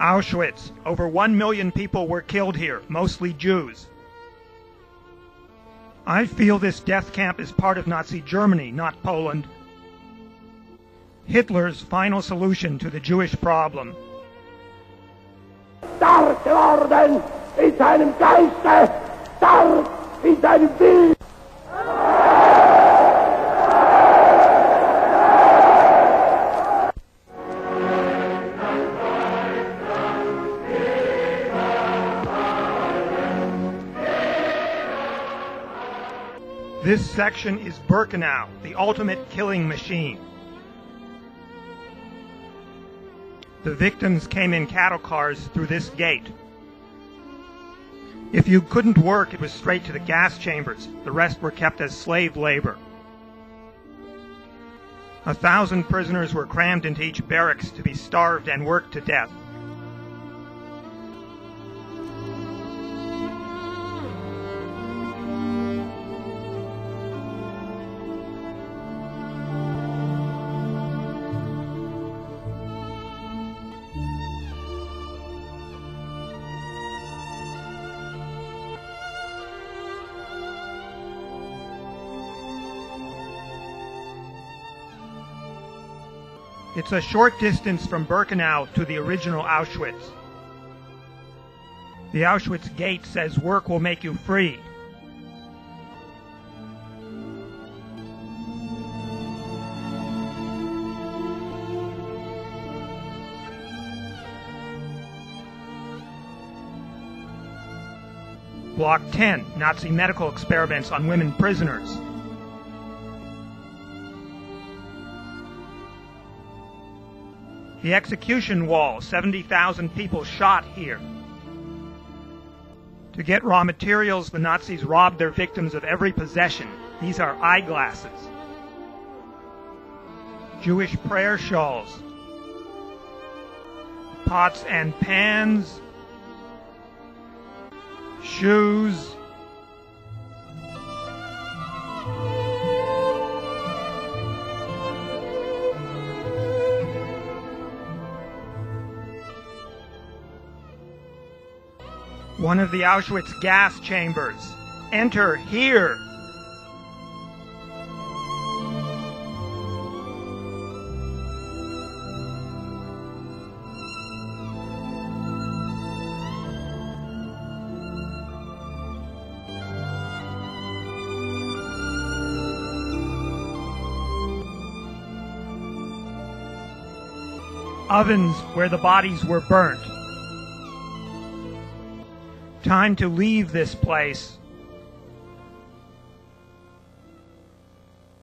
Auschwitz. Over 1 million people were killed here, mostly Jews. I feel this death camp is part of Nazi Germany, not Poland. Hitler's final solution to the Jewish problem. Stark geworden in seinem Geiste, stark in seinem Willen. This section is Birkenau, the ultimate killing machine. The victims came in cattle cars through this gate. If you couldn't work, it was straight to the gas chambers. The rest were kept as slave labor. 1,000 prisoners were crammed into each barracks to be starved and worked to death. It's a short distance from Birkenau to the original Auschwitz. The Auschwitz gate says work will make you free. Block 10, Nazi medical experiments on women prisoners. The execution wall, 70,000 people shot here. To get raw materials, the Nazis robbed their victims of every possession. These are eyeglasses. Jewish prayer shawls. Pots and pans. Shoes. One of the Auschwitz gas chambers. Enter here. Ovens where the bodies were burnt. Time to leave this place.